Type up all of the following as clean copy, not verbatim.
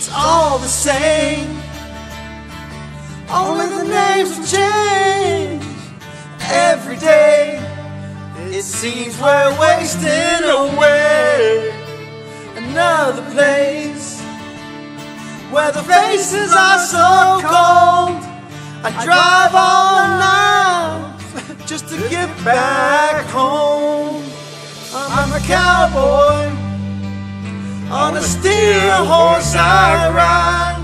it's all the same. Only the names have changed. Every day it seems we're wasting away. Another place where the faces are so cold. I drive all night just to get back home. I'm a cowboy on a steel horse I ride.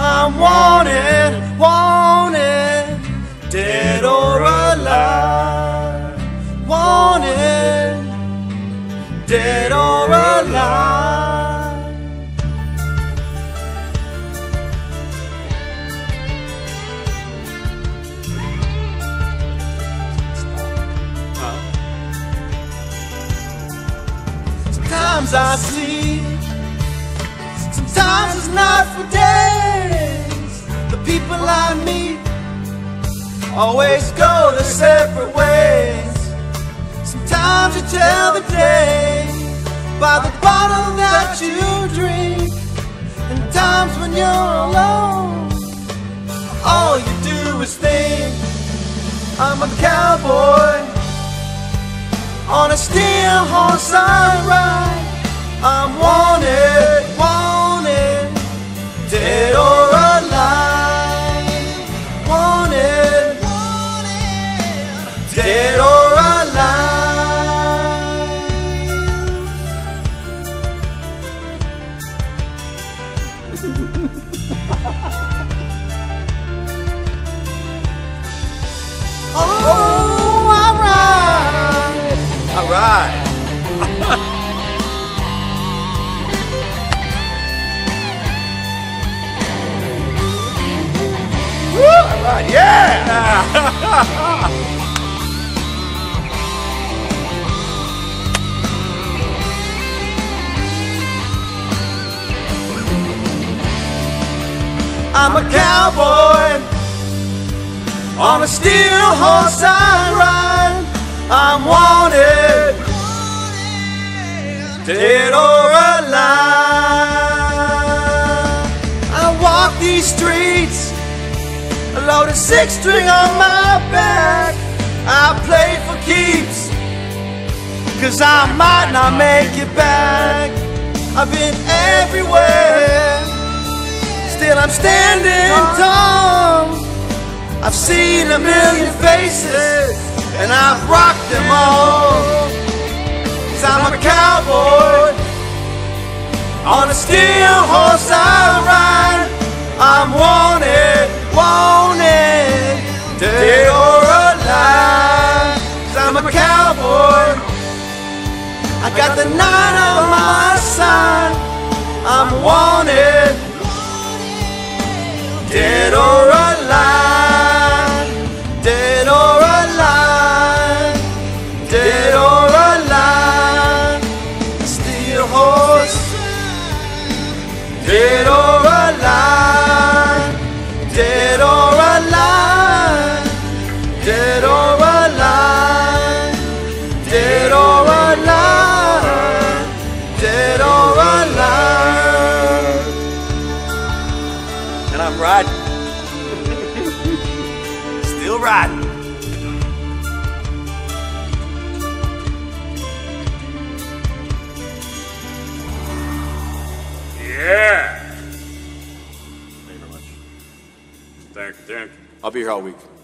I'm wanted, wanted, dead or alive. Wanted, dead or alive. Sometimes I see, sometimes it's not for days. The people I meet always go their separate ways. Sometimes you tell the day by the bottle that you drink. And times when you're alone, all you do is think. I'm a cowboy on a steel horse I ride. I'm wanted, wanted, dead or alive. Wanted, wanted, dead or alive. Oh, all right. Yeah! I'm a cowboy on a steel horse I ride. I'm wanted, wanted, dead or alive. I walk these streets, a loaded six-string on my back. I play for keeps, cause I might not make it back. I've been everywhere, still I'm standing tall. I've seen a million faces, and I've rocked them all. Cause I'm a cowboy on a steel horse I ride. I'm wanted, wanted, dead or alive. Cause I'm a cowboy, I got the night on my side. I'm wanted, dead or alive, dead or alive, dead or alive. Steel horse, dead or alive. Dead or alive, dead or alive, dead or alive, dead or alive. And I'm riding, still riding. Yeah. Thank you very much. Thank you. I'll be here all week.